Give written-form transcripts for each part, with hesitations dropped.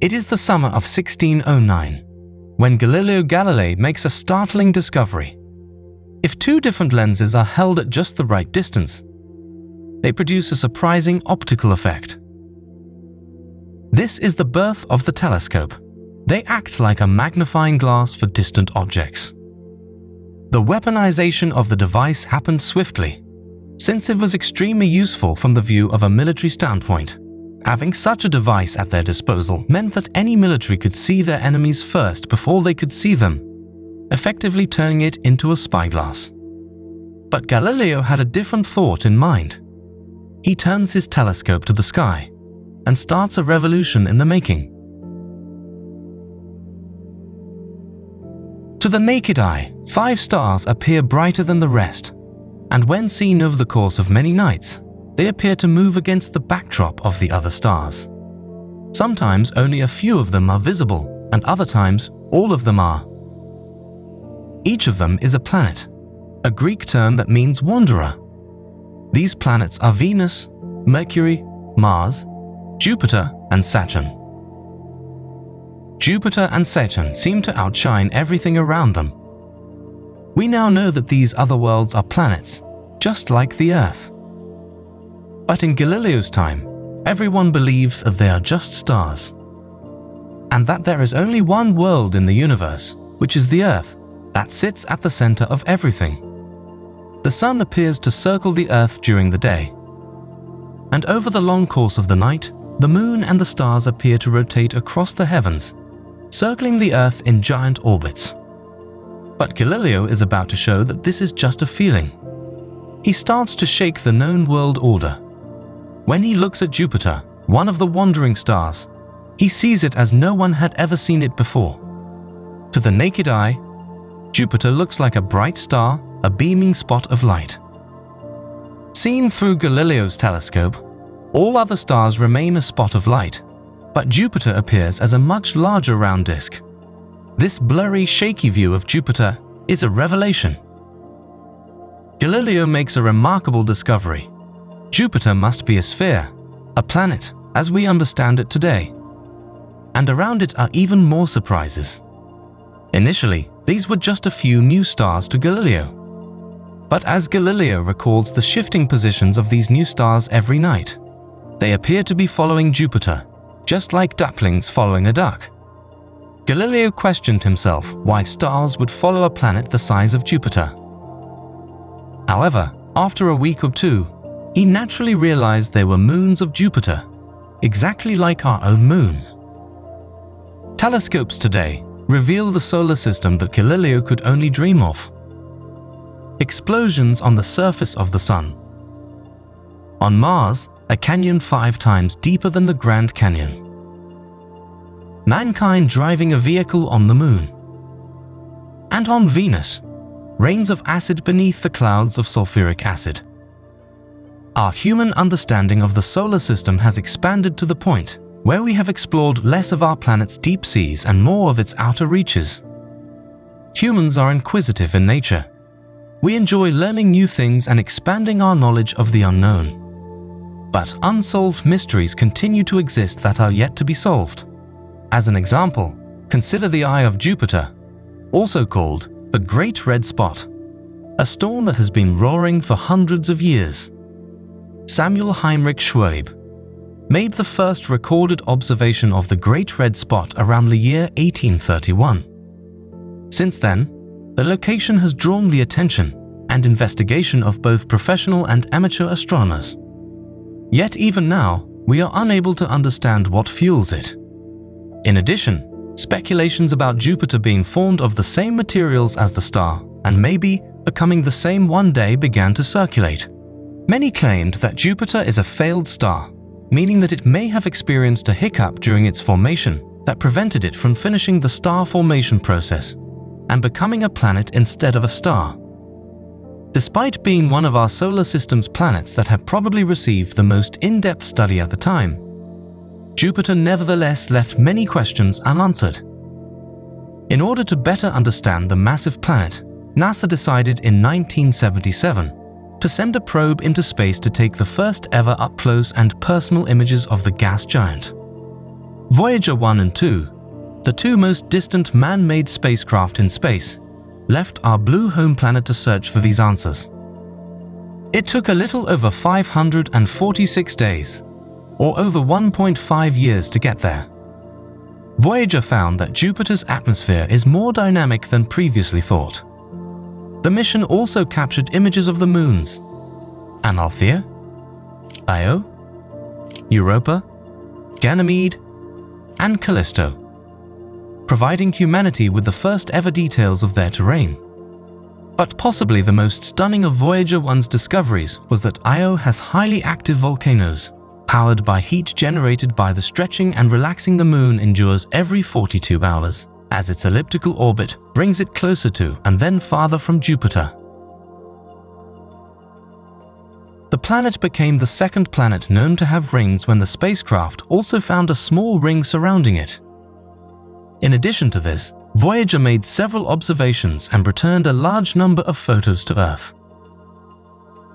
It is the summer of 1609 when Galileo Galilei makes a startling discovery. If two different lenses are held at just the right distance, they produce a surprising optical effect. This is the birth of the telescope. They act like a magnifying glass for distant objects. The weaponization of the device happened swiftly, since it was extremely useful from the view of a military standpoint. Having such a device at their disposal meant that any military could see their enemies first before they could see them, effectively turning it into a spyglass. But Galileo had a different thought in mind. He turns his telescope to the sky and starts a revolution in the making. To the naked eye, 5 stars appear brighter than the rest, and when seen over the course of many nights, they appear to move against the backdrop of the other stars. Sometimes only a few of them are visible, and other times all of them are. Each of them is a planet, a Greek term that means wanderer. These planets are Venus, Mercury, Mars, Jupiter, and Saturn. Jupiter and Saturn seem to outshine everything around them. We now know that these other worlds are planets, just like the Earth. But in Galileo's time, everyone believed that they are just stars, and that there is only one world in the universe, which is the Earth, that sits at the center of everything. The sun appears to circle the Earth during the day, and over the long course of the night, the moon and the stars appear to rotate across the heavens, circling the Earth in giant orbits. But Galileo is about to show that this is just a feeling. He starts to shake the known world order. When he looks at Jupiter, one of the wandering stars, he sees it as no one had ever seen it before. To the naked eye, Jupiter looks like a bright star, a beaming spot of light. Seen through Galileo's telescope, all other stars remain a spot of light, but Jupiter appears as a much larger round disk. This blurry, shaky view of Jupiter is a revelation. Galileo makes a remarkable discovery. Jupiter must be a sphere, a planet, as we understand it today. And around it are even more surprises. Initially, these were just a few new stars to Galileo. But as Galileo records the shifting positions of these new stars every night, they appear to be following Jupiter, just like ducklings following a duck. Galileo questioned himself why stars would follow a planet the size of Jupiter. However, after a week or two, he naturally realized they were moons of Jupiter, exactly like our own moon. Telescopes today reveal the solar system that Galileo could only dream of. Explosions on the surface of the Sun. On Mars, a canyon 5 times deeper than the Grand Canyon. Mankind driving a vehicle on the Moon. And on Venus, rains of acid beneath the clouds of sulfuric acid. Our human understanding of the solar system has expanded to the point where we have explored less of our planet's deep seas and more of its outer reaches. Humans are inquisitive in nature. We enjoy learning new things and expanding our knowledge of the unknown. But unsolved mysteries continue to exist that are yet to be solved. As an example, consider the Eye of Jupiter, also called the Great Red Spot, a storm that has been roaring for hundreds of years. Samuel Heinrich Schwabe made the first recorded observation of the Great Red Spot around the year 1831. Since then, the location has drawn the attention and investigation of both professional and amateur astronomers. Yet even now, we are unable to understand what fuels it. In addition, speculations about Jupiter being formed of the same materials as the star and maybe becoming the same one day began to circulate. Many claimed that Jupiter is a failed star, meaning that it may have experienced a hiccup during its formation that prevented it from finishing the star formation process and becoming a planet instead of a star. Despite being one of our solar system's planets that had probably received the most in-depth study at the time, Jupiter nevertheless left many questions unanswered. In order to better understand the massive planet, NASA decided in 1977 to send a probe into space to take the first ever up-close and personal images of the gas giant. Voyager 1 and 2, the two most distant man-made spacecraft in space, left our blue home planet to search for these answers. It took a little over 546 days, or over 1.5 years to get there. Voyager found that Jupiter's atmosphere is more dynamic than previously thought. The mission also captured images of the moons Amalthea, Io, Europa, Ganymede, and Callisto, providing humanity with the first ever details of their terrain. But possibly the most stunning of Voyager 1's discoveries was that Io has highly active volcanoes, powered by heat generated by the stretching and relaxing the moon endures every 42 hours, as its elliptical orbit brings it closer to and then farther from Jupiter. The planet became the second planet known to have rings when the spacecraft also found a small ring surrounding it. In addition to this, Voyager made several observations and returned a large number of photos to Earth.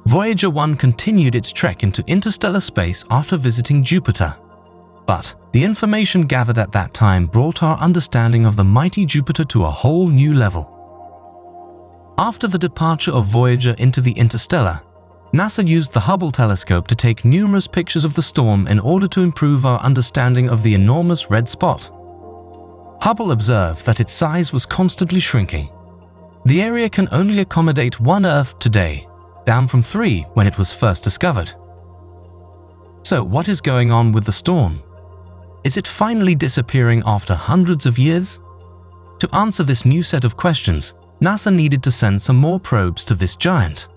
Voyager 1 continued its trek into interstellar space after visiting Jupiter. But the information gathered at that time brought our understanding of the mighty Jupiter to a whole new level. After the departure of Voyager into the interstellar, NASA used the Hubble telescope to take numerous pictures of the storm in order to improve our understanding of the enormous red spot. Hubble observed that its size was constantly shrinking. The area can only accommodate one Earth today, down from 3 when it was first discovered. So what is going on with the storm? Is it finally disappearing after hundreds of years? To answer this new set of questions, NASA needed to send some more probes to this giant.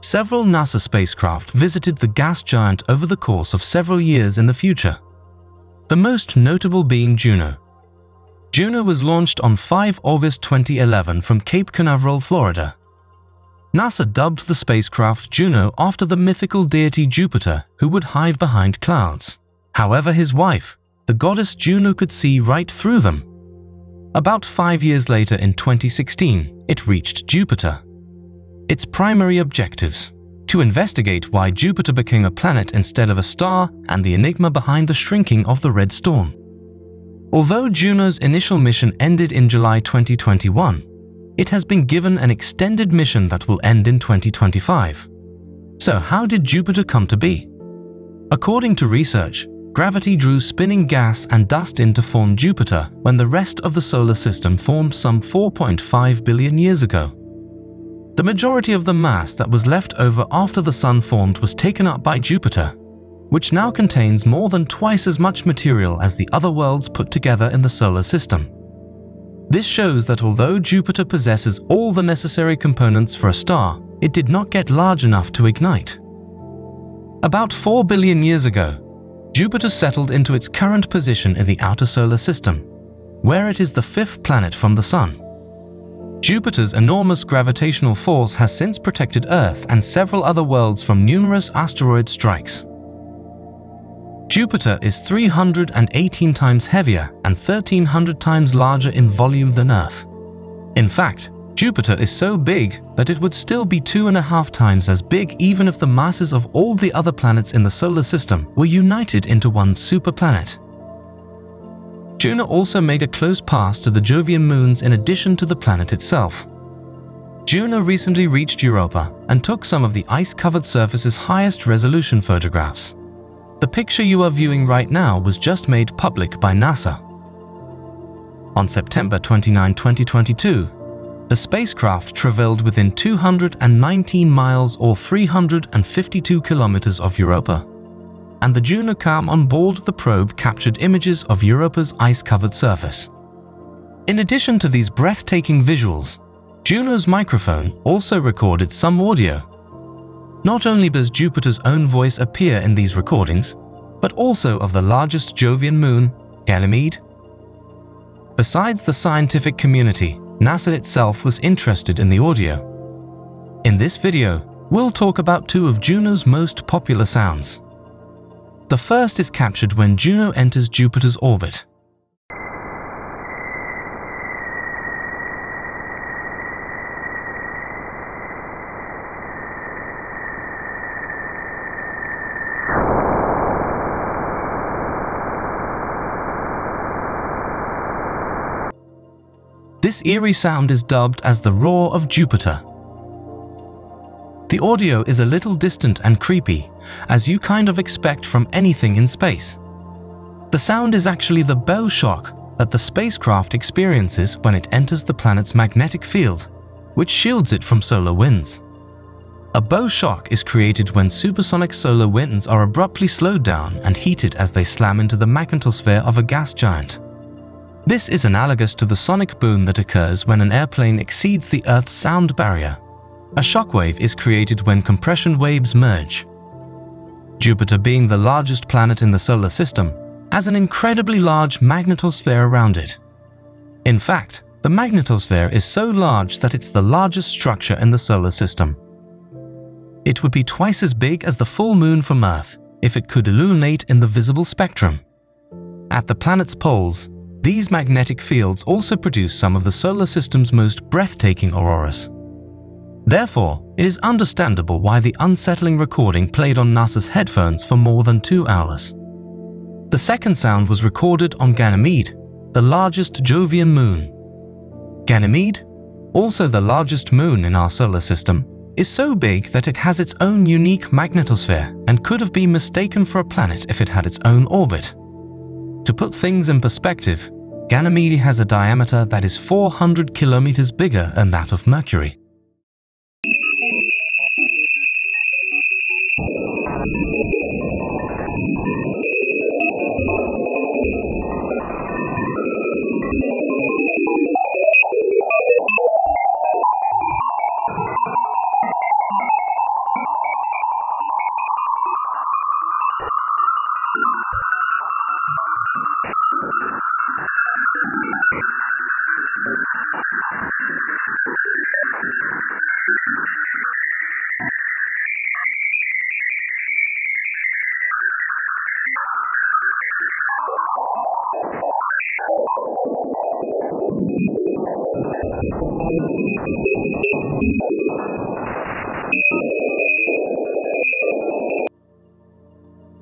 Several NASA spacecraft visited the gas giant over the course of several years in the future, the most notable being Juno. Juno was launched on 5 August 2011 from Cape Canaveral, Florida. NASA dubbed the spacecraft Juno after the mythical deity Jupiter, who would hide behind clouds. However, his wife, the goddess Juno, could see right through them. About 5 years later in 2016, it reached Jupiter. Its primary objectives: to investigate why Jupiter became a planet instead of a star and the enigma behind the shrinking of the red storm. Although Juno's initial mission ended in July 2021, it has been given an extended mission that will end in 2025. So how did Jupiter come to be? According to research, gravity drew spinning gas and dust in to form Jupiter when the rest of the solar system formed some 4.5 billion years ago. The majority of the mass that was left over after the Sun formed was taken up by Jupiter, which now contains more than twice as much material as the other worlds put together in the solar system. This shows that although Jupiter possesses all the necessary components for a star, it did not get large enough to ignite. About 4 billion years ago, Jupiter settled into its current position in the outer solar system, where it is the 5th planet from the Sun. Jupiter's enormous gravitational force has since protected Earth and several other worlds from numerous asteroid strikes. Jupiter is 318 times heavier and 1,300 times larger in volume than Earth. In fact, Jupiter is so big that it would still be 2.5 times as big even if the masses of all the other planets in the solar system were united into one superplanet. Juno also made a close pass to the Jovian moons in addition to the planet itself. Juno recently reached Europa and took some of the ice-covered surface's highest resolution photographs. The picture you are viewing right now was just made public by NASA. On September 29, 2022, the spacecraft traveled within 219 miles or 352 kilometers of Europa, and the JunoCam on board the probe captured images of Europa's ice-covered surface. In addition to these breathtaking visuals, Juno's microphone also recorded some audio. Not only does Jupiter's own voice appear in these recordings, but also of the largest Jovian moon, Ganymede. Besides the scientific community, NASA itself was interested in the audio. In this video, we'll talk about two of Juno's most popular sounds. The first is captured when Juno enters Jupiter's orbit. This eerie sound is dubbed as the roar of Jupiter. The audio is a little distant and creepy, as you kind of expect from anything in space. The sound is actually the bow shock that the spacecraft experiences when it enters the planet's magnetic field, which shields it from solar winds. A bow shock is created when supersonic solar winds are abruptly slowed down and heated as they slam into the magnetosphere of a gas giant. This is analogous to the sonic boom that occurs when an airplane exceeds the Earth's sound barrier. A shockwave is created when compression waves merge. Jupiter, being the largest planet in the solar system, has an incredibly large magnetosphere around it. In fact, the magnetosphere is so large that it's the largest structure in the solar system. It would be twice as big as the full moon from Earth if it could illuminate in the visible spectrum. At the planet's poles, these magnetic fields also produce some of the solar system's most breathtaking auroras. Therefore, it is understandable why the unsettling recording played on NASA's headphones for more than 2 hours. The second sound was recorded on Ganymede, the largest Jovian moon. Ganymede, also the largest moon in our solar system, is so big that it has its own unique magnetosphere and could have been mistaken for a planet if it had its own orbit. To put things in perspective, Ganymede has a diameter that is 400 kilometers bigger than that of Mercury.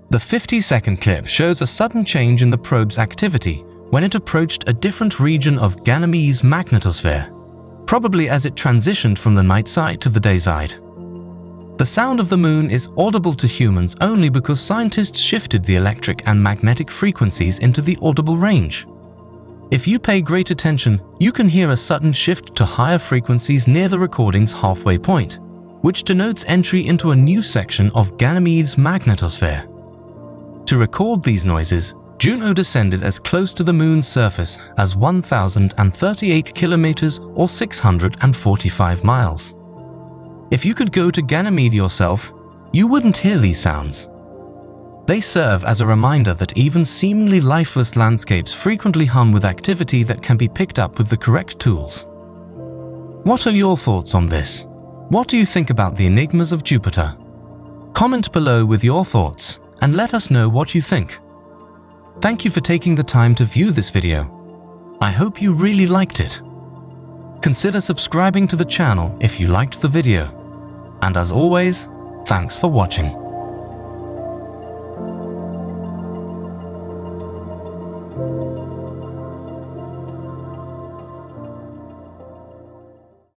The 50-second clip shows a sudden change in the probe's activity when it approached a different region of Ganymede's magnetosphere, probably as it transitioned from the night side to the day side. The sound of the moon is audible to humans only because scientists shifted the electric and magnetic frequencies into the audible range. If you pay great attention, you can hear a sudden shift to higher frequencies near the recording's halfway point, which denotes entry into a new section of Ganymede's magnetosphere. To record these noises, Juno descended as close to the moon's surface as 1,038 kilometers or 645 miles. If you could go to Ganymede yourself, you wouldn't hear these sounds. They serve as a reminder that even seemingly lifeless landscapes frequently hum with activity that can be picked up with the correct tools. What are your thoughts on this? What do you think about the enigmas of Jupiter? Comment below with your thoughts and let us know what you think. Thank you for taking the time to view this video. I hope you really liked it. Consider subscribing to the channel if you liked the video. And as always, thanks for watching.